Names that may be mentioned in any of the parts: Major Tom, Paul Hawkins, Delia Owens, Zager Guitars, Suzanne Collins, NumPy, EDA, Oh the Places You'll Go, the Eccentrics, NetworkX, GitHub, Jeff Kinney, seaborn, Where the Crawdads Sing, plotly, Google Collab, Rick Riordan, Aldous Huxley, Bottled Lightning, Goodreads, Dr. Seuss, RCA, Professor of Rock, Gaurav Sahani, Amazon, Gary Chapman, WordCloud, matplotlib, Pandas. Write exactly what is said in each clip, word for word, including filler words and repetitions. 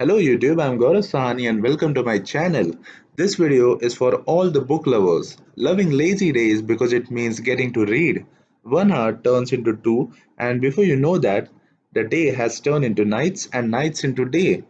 Hello YouTube, I'm Gaurav Sahani and welcome to my channel. This video is for all the book lovers, loving lazy days because it means getting to read. One hour turns into two and before you know that, the day has turned into nights and nights into day.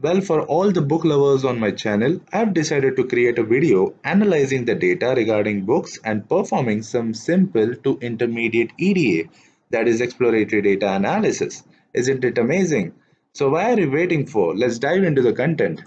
Well, for all the book lovers on my channel, I've decided to create a video analyzing the data regarding books and performing some simple to intermediate E D A, that is exploratory data analysis. Isn't it amazing? So why are you waiting for? Let's dive into the content.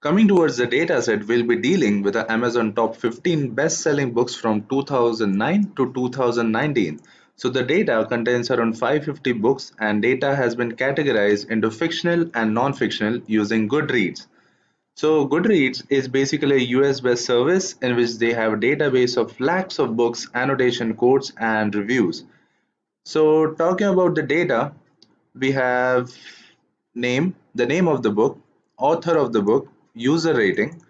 Coming towards the dataset, we'll be dealing with the Amazon top fifteen best-selling books from two thousand nine to two thousand nineteen. So the data contains around five hundred fifty books and data has been categorized into fictional and non-fictional using Goodreads. So Goodreads is basically a U S-based service in which they have a database of lakhs of books, annotation codes, and reviews. So talking about the data, we have name, the name of the book, author of the book, user rating,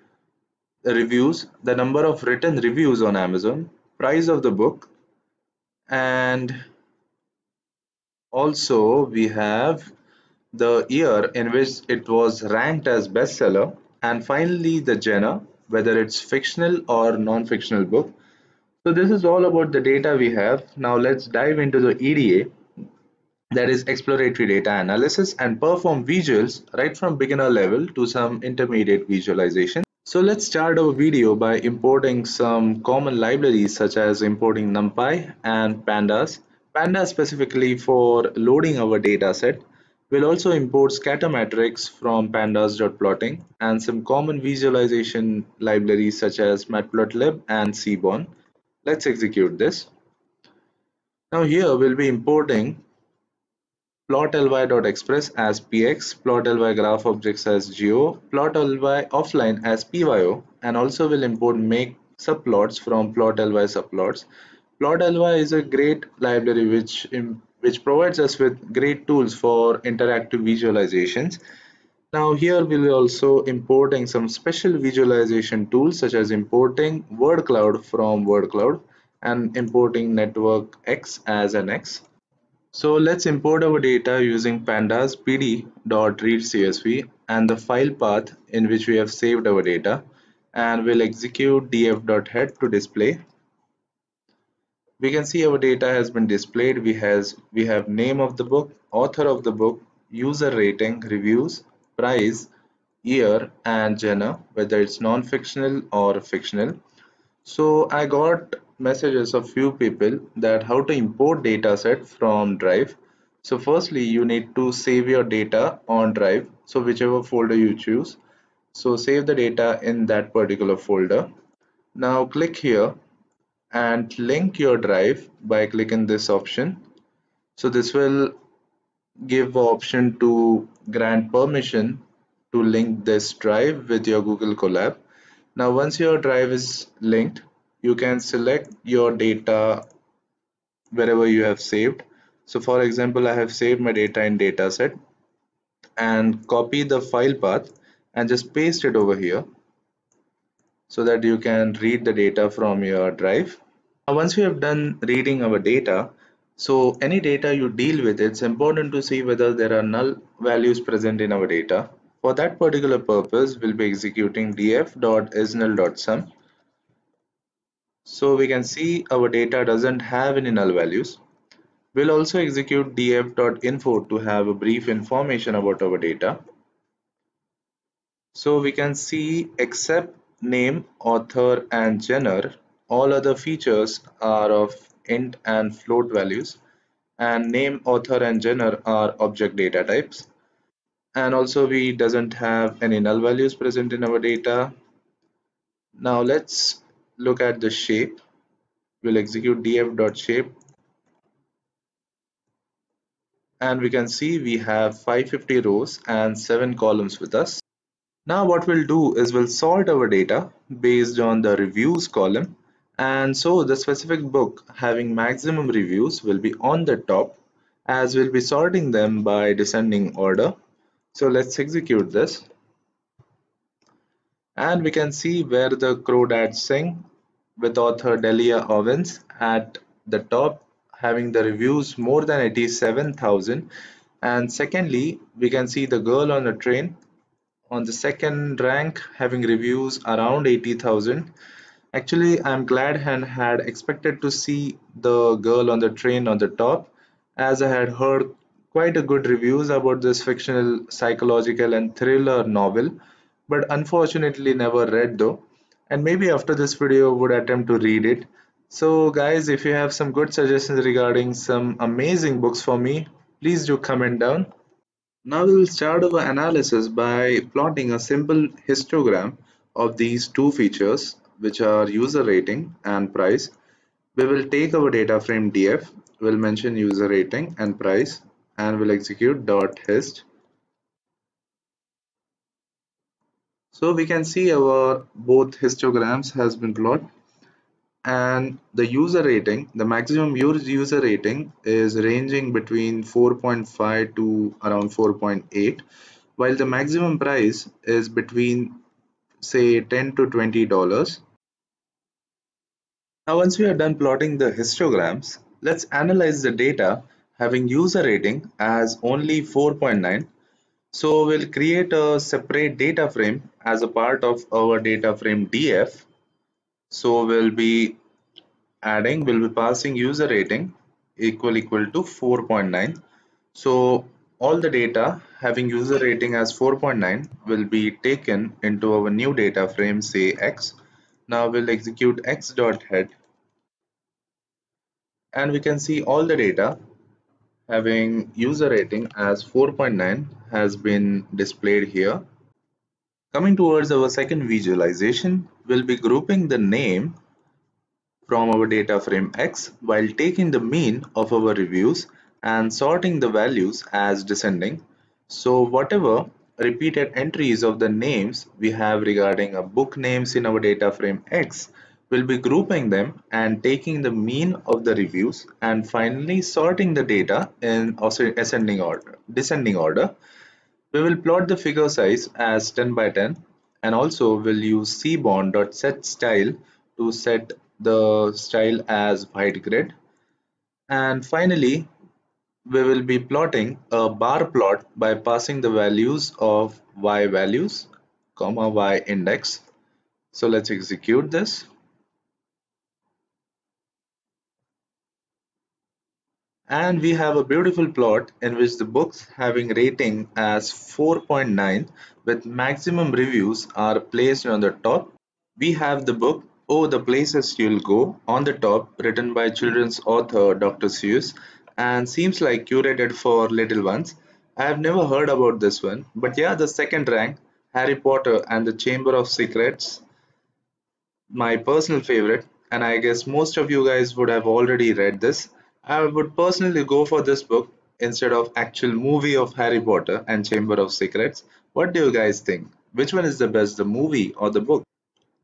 the reviews, the number of written reviews on Amazon, price of the book, and also we have the year in which it was ranked as bestseller. And finally, the genre, whether it's fictional or non-fictional book. So this is all about the data we have. Now let's dive into the E D A, that is exploratory data analysis, and perform visuals right from beginner level to some intermediate visualization. So let's start our video by importing some common libraries such as importing NumPy and Pandas. Pandas specifically for loading our data set. We'll also import scatter matrix from pandas.plotting and some common visualization libraries such as matplotlib and seaborn. Let's execute this. Now here we'll be importing plotly.express as px, plotly graph objects as go, plotly offline as pyo, and also we'll import make subplots from plotly subplots. Plotly is a great library which which provides us with great tools for interactive visualizations. Now here we'll be also importing some special visualization tools such as importing WordCloud from WordCloud and importing NetworkX as an X. So let's import our data using pandas pd.readcsv and the file path in which we have saved our data, and we'll execute df.head to display. We can see our data has been displayed. We has we have name of the book, author of the book, user rating, reviews, price, year, and genre, whether it's non-fictional or fictional. So I got messages of few people that how to import data set from Drive. So firstly, you need to save your data on Drive. So whichever folder you choose. So save the data in that particular folder. Now click here and link your drive by clicking this option. So this will give option to grant permission to link this drive with your Google Collab. Now once your drive is linked, you can select your data wherever you have saved. So for example, I have saved my data in dataset and copy the file path and just paste it over here, so that you can read the data from your drive. Now, once we have done reading our data, so any data you deal with, it's important to see whether there are null values present in our data. For that particular purpose, we'll be executing df.isNull.sum. So we can see our data doesn't have any null values. We'll also execute df.info to have a brief information about our data. So we can see except name, author, and genre, all other features are of int and float values, and name, author, and genre are object data types. And also we doesn't have any null values present in our data. Now let's look at the shape. We'll execute df.shape and we can see we have five hundred fifty rows and seven columns with us. Now what we'll do is we'll sort our data based on the reviews column, and so the specific book having maximum reviews will be on the top, as we'll be sorting them by descending order. So let's execute this and we can see Where the Crawdads Sing with author Delia Owens at the top, having the reviews more than eighty-seven thousand. And secondly, we can see The Girl on a Train on the second rank, having reviews around eighty thousand. Actually, I'm glad and had expected to see The Girl on the Train on the top, as I had heard quite a good reviews about this fictional, psychological and thriller novel, but unfortunately never read though. And maybe after this video would attempt to read it. So guys, if you have some good suggestions regarding some amazing books for me, please do comment down. Now we will start our analysis by plotting a simple histogram of these two features, which are user rating and price. We will take our data frame df, we'll mention user rating and price, and we'll execute dot hist. So we can see our both histograms has been plotted, and the user rating, the maximum user rating is ranging between four point five to around four point eight, while the maximum price is between say ten to twenty dollars. Now once we are done plotting the histograms, let's analyze the data having user rating as only four point nine. So we'll create a separate data frame as a part of our data frame df. So we'll be adding, we'll be passing user rating equal equal to four point nine. So all the data having user rating as four point nine will be taken into our new data frame, say x. Now we'll execute x dot head, and we can see all the data having user rating as four point nine has been displayed here. Coming towards our second visualization, we'll be grouping the name from our data frame X while taking the mean of our reviews and sorting the values as descending. So whatever repeated entries of the names we have regarding a book names in our data frame X, we'll be grouping them and taking the mean of the reviews and finally sorting the data in ascending order, descending order. We will plot the figure size as ten by ten, and also we'll use seaborn.setStyle to set the style as white grid. And finally, we will be plotting a bar plot by passing the values of y values, comma y index. So let's execute this. And we have a beautiful plot in which the books having rating as four point nine with maximum reviews are placed on the top. We have the book Oh the Places You'll Go on the top, written by children's author Doctor Seuss, and seems like curated for little ones. I have never heard about this one, but yeah, the second rank, Harry Potter and the Chamber of Secrets, my personal favorite, and I guess most of you guys would have already read this. I would personally go for this book instead of actual movie of Harry Potter and Chamber of Secrets. What do you guys think? Which one is the best, the movie or the book?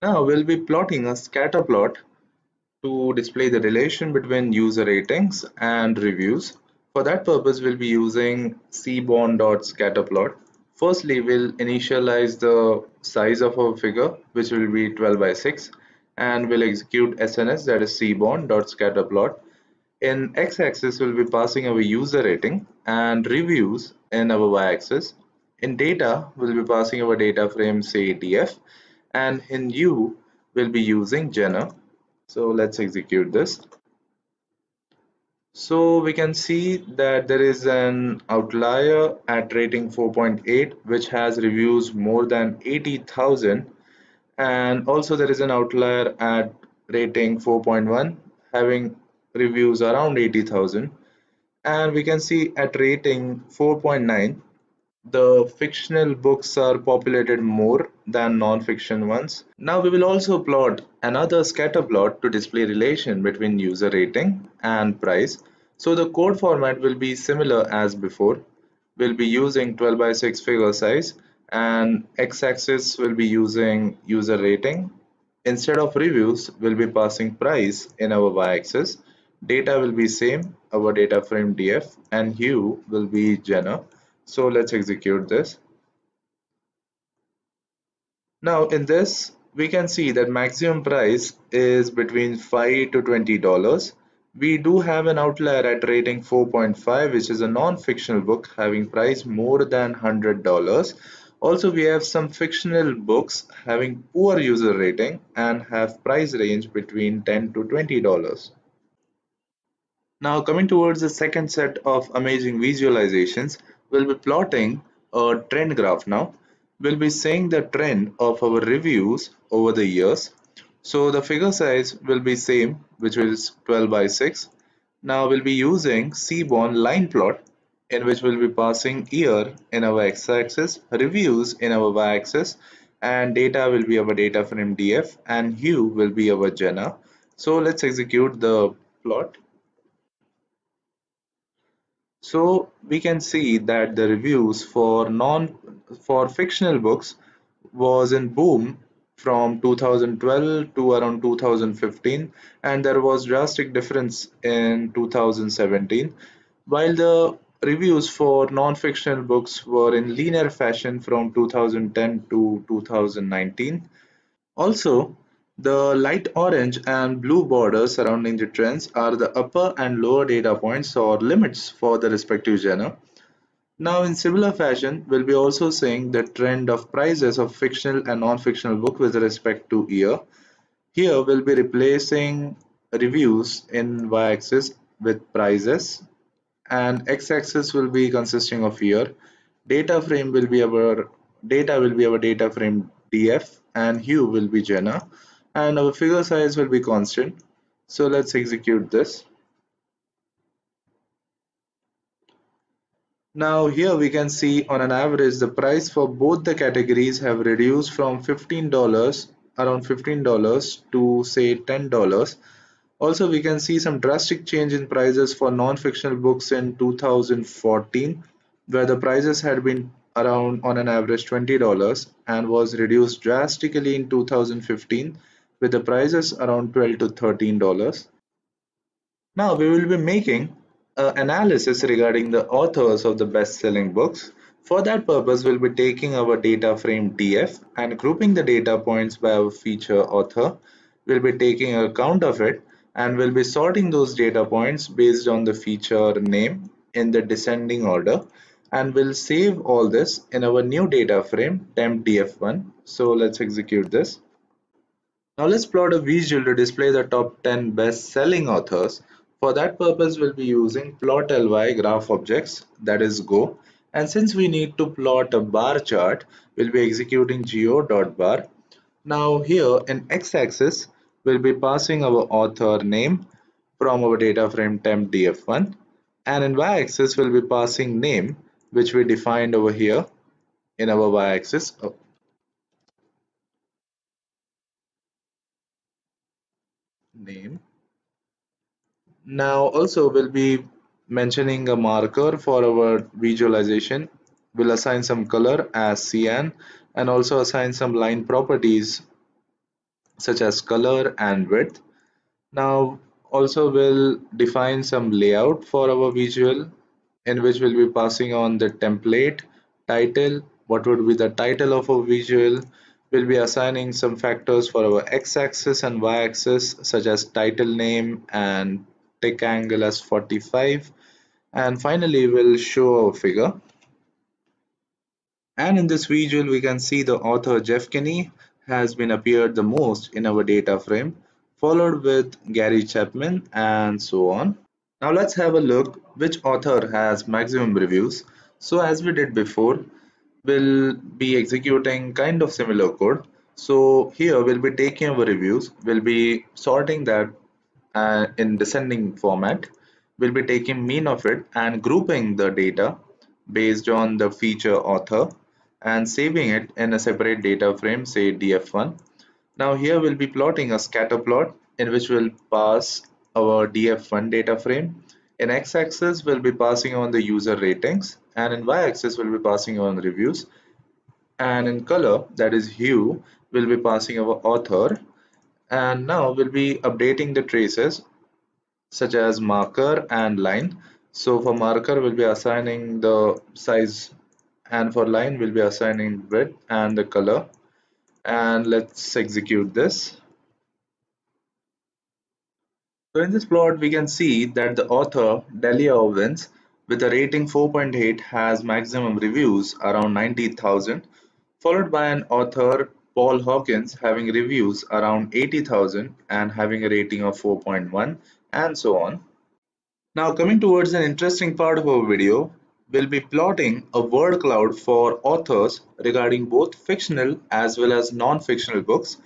Now we'll be plotting a scatter plot to display the relation between user ratings and reviews. For that purpose, we'll be using seaborn.scatterplot. Firstly, we'll initialize the size of our figure, which will be twelve by six, and we'll execute S N S, that is seaborn.scatterplot. In x-axis, we'll be passing our user rating, and reviews in our y-axis. In data, we'll be passing our data frame, say df, and in u, we'll be using Jenner. So let's execute this. So we can see that there is an outlier at rating four point eight, which has reviews more than eighty thousand, and also there is an outlier at rating four point one, having reviews around eighty thousand. And we can see at rating four point nine, the fictional books are populated more than non-fiction ones. Now we will also plot another scatter plot to display relation between user rating and price. So the code format will be similar as before. We'll be using twelve by six figure size, and x-axis will be using user rating. Instead of reviews, we'll be passing price in our y-axis. Data will be same, our data frame df, and hue will be Jenner. So let's execute this. Now in this, we can see that maximum price is between five to twenty dollars. We do have an outlier at rating four point five, which is a non-fictional book having price more than one hundred dollars. Also, we have some fictional books having poor user rating and have price range between ten to twenty dollars. Now, coming towards the second set of amazing visualizations, we'll be plotting a trend graph now. We'll be seeing the trend of our reviews over the years. So the figure size will be same, which is twelve by six. Now we'll be using seaborn line plot, in which we'll be passing year in our x-axis, reviews in our y-axis, and data will be our data frame D F, and hue will be our Jenna. So let's execute the plot. So we can see that the reviews for non for fictional books was in boom from two thousand twelve to around two thousand fifteen, and there was drastic difference in two thousand seventeen, while the reviews for non-fictional books were in linear fashion from two thousand ten to two thousand nineteen. Also, the light orange and blue borders surrounding the trends are the upper and lower data points or limits for the respective genre. Now, in similar fashion, we'll be also seeing the trend of prices of fictional and non-fictional book with respect to year. Here, we'll be replacing reviews in y-axis with prices, and x-axis will be consisting of year. Data frame will be our data will be our data frame D F, and hue will be Jenna. And our figure size will be constant. So let's execute this. Now here we can see on an average the price for both the categories have reduced from fifteen dollars around fifteen dollars to say ten dollars. Also, we can see some drastic change in prices for non-fictional books in two thousand fourteen, where the prices had been around on an average twenty dollars and was reduced drastically in two thousand fifteen. With the prices around twelve to thirteen dollars. Now we will be making an analysis regarding the authors of the best-selling books. For that purpose, we'll be taking our data frame D F and grouping the data points by our feature author. We'll be taking a count of it and we'll be sorting those data points based on the feature name in the descending order, and we'll save all this in our new data frame temp D F one. So let's execute this. Now let's plot a visual to display the top ten best-selling authors. For that purpose, we'll be using plotly graph objects, that is Go. And since we need to plot a bar chart, we'll be executing geo.bar. Now here in x-axis, we'll be passing our author name from our data frame temp D F one. And in y-axis, we'll be passing name, which we defined over here in our y-axis. Name. Now also we'll be mentioning a marker for our visualization. We'll assign some color as cyan and also assign some line properties such as color and width. Now also we'll define some layout for our visual, in which we'll be passing on the template title, what would be the title of our visual. We'll be assigning some factors for our x-axis and y-axis, such as title name and tick angle as forty-five. And finally, we'll show our figure. And in this visual, we can see the author Jeff Kinney has been appeared the most in our data frame, followed with Gary Chapman and so on. Now let's have a look which author has maximum reviews. So as we did before, we'll be executing kind of similar code. So here we'll be taking our reviews, we'll be sorting that uh, in descending format, we'll be taking mean of it and grouping the data based on the feature author and saving it in a separate data frame, say D F one. Now here we'll be plotting a scatter plot in which we'll pass our D F one data frame. In x-axis, we'll be passing on the user ratings, and in y-axis, we'll be passing on reviews. And in color, that is hue, we'll be passing our author. And now we'll be updating the traces, such as marker and line. So for marker, we'll be assigning the size, and for line, we'll be assigning width and the color. and let's execute this. So in this plot, we can see that the author Delia Owens, with a rating four point eight, has maximum reviews around ninety thousand, followed by an author Paul Hawkins having reviews around eighty thousand and having a rating of four point one, and so on. Now coming towards an interesting part of our video, we'll be plotting a word cloud for authors regarding both fictional as well as non-fictional books.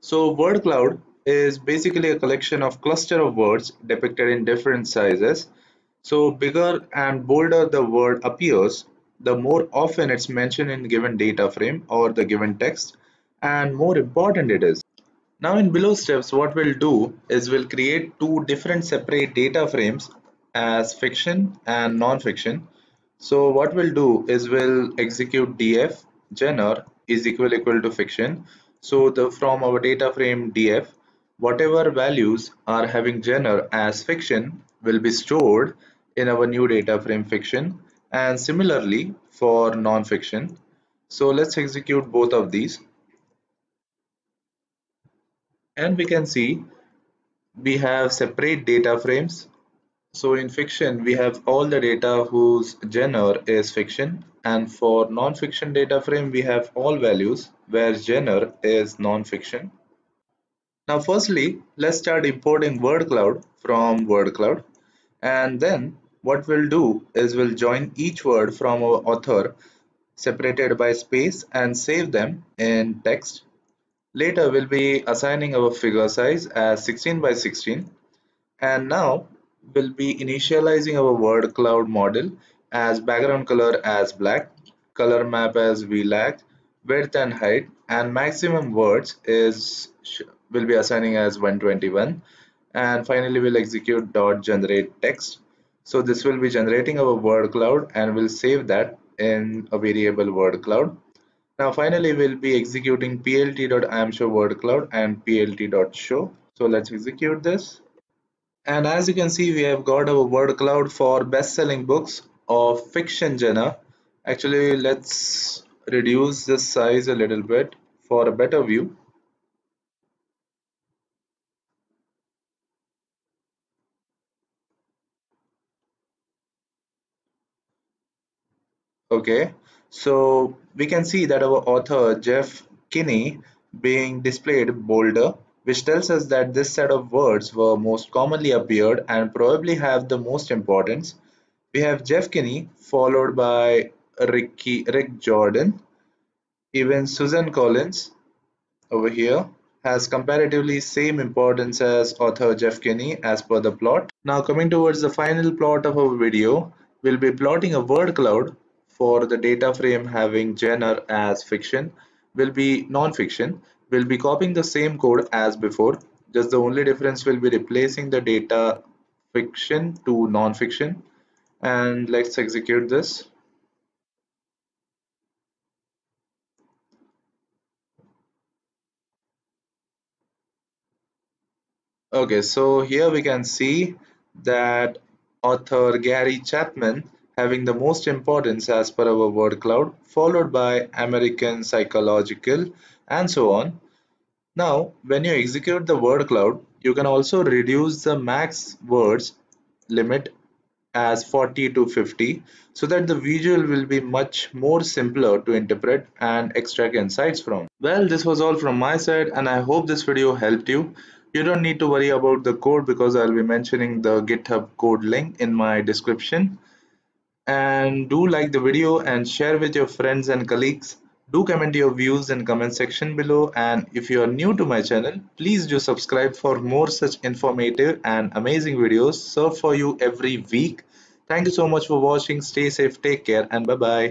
So word cloud is basically a collection of cluster of words depicted in different sizes. So bigger and bolder the word appears, the more often it's mentioned in given data frame or the given text, and more important it is. Now in below steps, what we'll do is we'll create two different separate data frames as fiction and non-fiction. So what we'll do is we'll execute df genre is equal equal to fiction. So the from our data frame df, whatever values are having genre as fiction will be stored in our new data frame fiction, and similarly for non-fiction. So let's execute both of these, and we can see we have separate data frames. So in fiction we have all the data whose genre is fiction, and for non-fiction data frame we have all values where genre is non-fiction. Now firstly, let's start importing WordCloud from WordCloud, and then what we'll do is we'll join each word from our author separated by space and save them in text. Later we'll be assigning our figure size as sixteen by sixteen, and now we'll be initializing our word cloud model as background color as black, color map as V L A C, width and height, and maximum words is will be assigning as one twenty-one, and finally we'll execute dot generate text. So this will be generating our word cloud, and we'll save that in a variable word cloud. Now finally we'll be executing plt.iamshow word cloud and plt.show. So let's execute this, and as you can see we have got our word cloud for best-selling books of fiction genre. Actually let's reduce the size a little bit for a better view. Okay, so we can see that our author Jeff Kinney being displayed bolder, which tells us that this set of words were most commonly appeared and probably have the most importance. We have Jeff Kinney followed by Ricky, Rick Jordan. Even Suzanne Collins over here has comparatively same importance as author Jeff Kinney as per the plot. Now coming towards the final plot of our video, we'll be plotting a word cloud for the data frame having genre as fiction will be non-fiction. We'll be copying the same code as before, just the only difference will be replacing the data fiction to non-fiction, and let's execute this. Okay, so here we can see that author Gary Chapman having the most importance as per our word cloud, followed by American psychological, and so on. Now when you execute the word cloud, you can also reduce the max words limit as forty to fifty, so that the visual will be much more simpler to interpret and extract insights from. Well, this was all from my side, and I hope this video helped you. You don't need to worry about the code because I'll be mentioning the GitHub code link in my description. And do like the video and share with your friends and colleagues. Do comment your views in comment section below, and if you are new to my channel, please do subscribe for more such informative and amazing videos served for you every week. Thank you so much for watching. Stay safe, take care, and bye bye.